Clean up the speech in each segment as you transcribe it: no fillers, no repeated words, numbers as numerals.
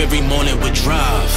every morning with drive.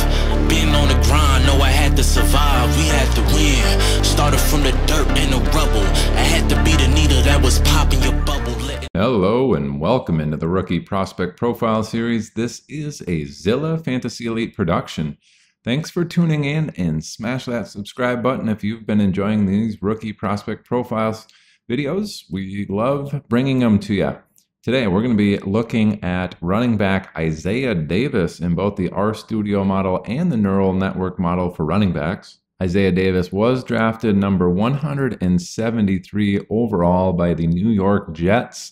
Been on the grind, know I had to survive. We had to win. Started from the dirt and the rubble. I had to be the needle that was popping your bubble. Hello and welcome into the Rookie Prospect Profile Series. This is a Zilla Fantasy Elite production. Thanks for tuning in, and smash that subscribe button if you've been enjoying these Rookie Prospect Profiles videos. We love bringing them to you. Today, we're going to be looking at running back Isaiah Davis in both the RStudio model and the Neural Network model for running backs. Isaiah Davis was drafted number 173 overall by the New York Jets.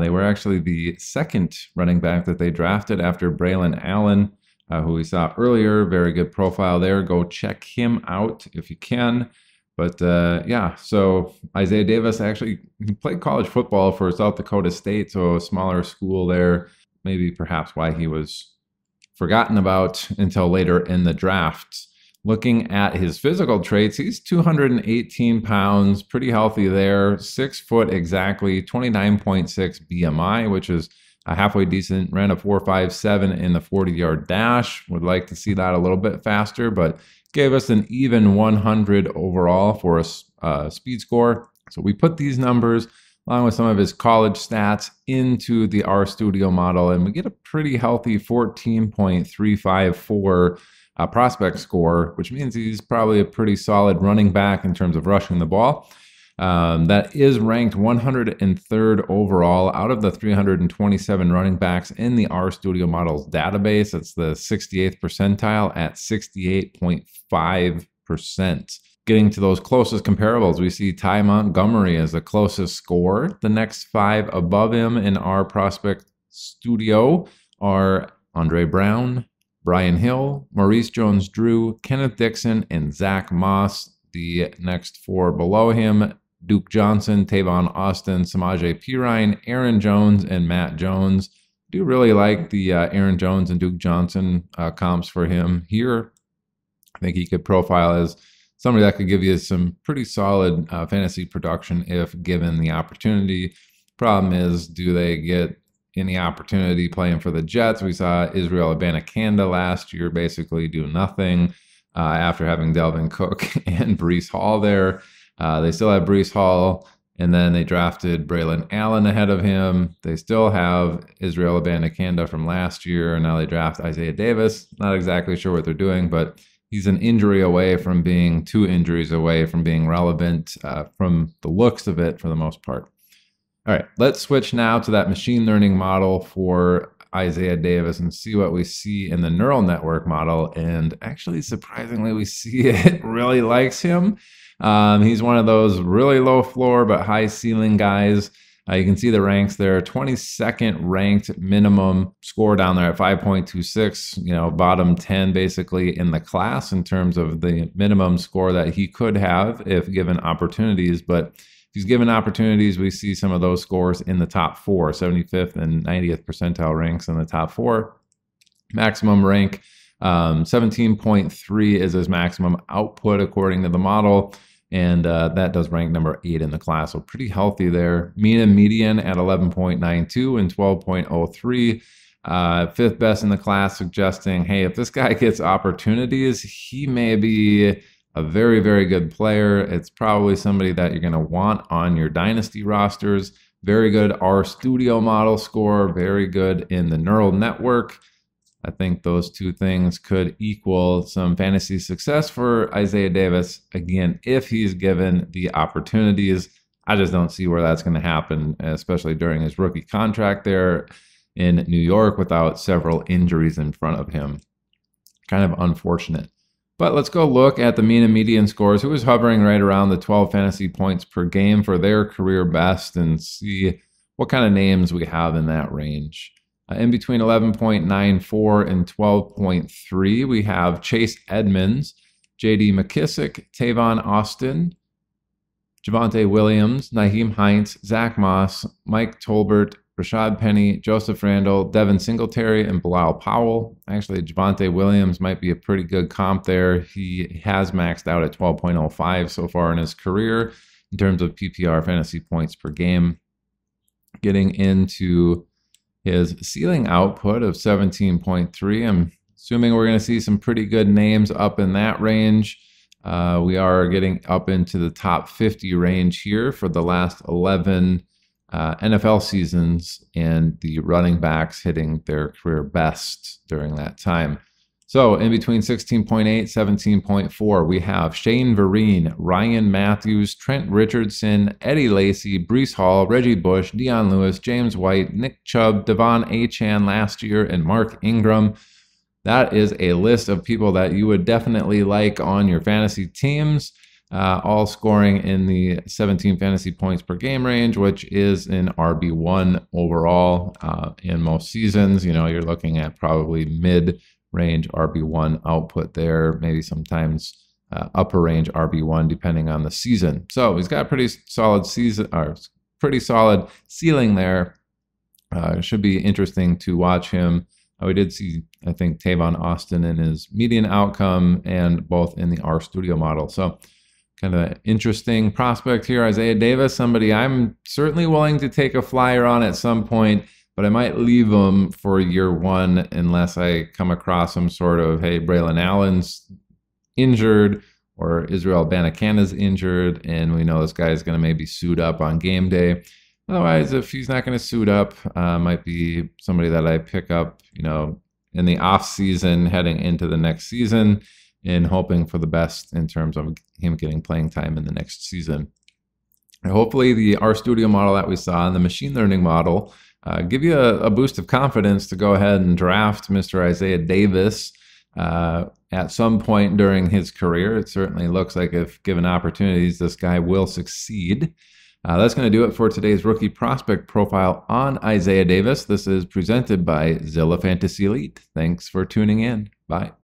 They were actually the second running back that they drafted after Braelon Allen, who we saw earlier. Very good profile there. Go check him out if you can. But yeah, so Isaiah Davis actually played college football for South Dakota State, so a smaller school there. Maybe perhaps why he was forgotten about until later in the draft. Looking at his physical traits, he's 218 pounds, pretty healthy there, 6 foot exactly, 29.6 BMI, which is a halfway decent, ran a 4.57 in the 40-yard dash. Would like to see that a little bit faster, but gave us an even 100 overall for a speed score. So we put these numbers along with some of his college stats into the RStudio model, and we get a pretty healthy 14.354 prospect score, which means he's probably a pretty solid running back in terms of rushing the ball. That is ranked 103rd overall out of the 327 running backs in the RStudio Models database. It's the 68th percentile at 68.5%. Getting to those closest comparables, we see Ty Montgomery as the closest score. The next five above him in our prospect studio are Andre Brown, Brian Hill, Maurice Jones-Drew, Kenneth Dixon, and Zach Moss. The next four below him, Duke Johnson, Tavon Austin, Samaj Pirine, Aaron Jones, and Matt Jones. Do really like the Aaron Jones and Duke Johnson comps for him here. I think he could profile as somebody that could give you some pretty solid fantasy production if given the opportunity. Problem is, do they get any opportunity playing for the Jets? We saw Israel Abanikanda last year basically do nothing after having Delvin Cook and Breece Hall there. They still have Breece Hall, and then they drafted Braelon Allen ahead of him. They still have Israel Abanikanda from last year, and now they draft Isaiah Davis. Not exactly sure what they're doing, but he's an injury away from being, 2 injuries away from being relevant from the looks of it for the most part. All right, let's switch now to that machine learning model for Isaiah Davis and see what we see in the neural network model. And actually, surprisingly, we see it really likes him. He's one of those really low floor but high ceiling guys. You can see the ranks there, 22nd ranked minimum score down there at 5.26, you know, bottom 10 basically in the class in terms of the minimum score that he could have if given opportunities. But he's given opportunities. We see some of those scores in the top four, 75th and 90th percentile ranks in the top four. Maximum rank, 17.3 is his maximum output according to the model. And that does rank number 8 in the class. So pretty healthy there. Mean and median at 11.92 and 12.03. 5th best in the class, suggesting, hey, if this guy gets opportunities, he may be a very, very good player. It's probably somebody that you're going to want on your dynasty rosters. Very good RStudio model score. Very good in the neural network. I think those two things could equal some fantasy success for Isaiah Davis. Again, if he's given the opportunities, I just don't see where that's going to happen, especially during his rookie contract there in New York without several injuries in front of him. Kind of unfortunate. But let's go look at the mean and median scores. Who was hovering right around the 12 fantasy points per game for their career best, and see what kind of names we have in that range. In between 11.94 and 12.3, we have Chase Edmonds, J.D. McKissick, Tavon Austin, Javonte Williams, Naheem Hines, Zach Moss, Mike Tolbert, Rashad Penny, Joseph Randle, Devin Singletary, and Bilal Powell. Actually, Javonte Williams might be a pretty good comp there. He has maxed out at 12.05 so far in his career in terms of PPR fantasy points per game. Getting into his ceiling output of 17.3, I'm assuming we're going to see some pretty good names up in that range. We are getting up into the top 50 range here for the last 11 NFL seasons, and the running backs hitting their career best during that time. So in between 16.8, 17.4, we have Shane Vereen, Ryan Matthews, Trent Richardson, Eddie Lacy, Breece Hall, Reggie Bush, Deion Lewis, James White, Nick Chubb, Devon Achane last year, and Mark Ingram. That is a list of people that you would definitely like on your fantasy teams, all scoring in the 17 fantasy points per game range, which is an RB1 overall in most seasons. You know, you're looking at probably mid-range RB1 output there, maybe sometimes upper range RB1 depending on the season. So he's got a pretty solid season, or pretty solid ceiling there. Should be interesting to watch him. We did see, I think, Tavon Austin in his median outcome, and both in the RStudio model. So kind of an interesting prospect here. Isaiah Davis, somebody I'm certainly willing to take a flyer on at some point, but I might leave him for year one unless I come across some sort of, hey, Braelon Allen's injured or Israel Abanikanda's injured, and we know this guy is going to maybe suit up on game day. Otherwise, if he's not going to suit up, might be somebody that I pick up, you know, in the off season heading into the next season, and hoping for the best in terms of him getting playing time in the next season. And hopefully the RStudio model that we saw and the machine learning model give you a boost of confidence to go ahead and draft Mr. Isaiah Davis at some point during his career. It certainly looks like if given opportunities, this guy will succeed. That's going to do it for today's Rookie Prospect Profile on Isaiah Davis. This is presented by Zilla Fantasy Elite. Thanks for tuning in. Bye.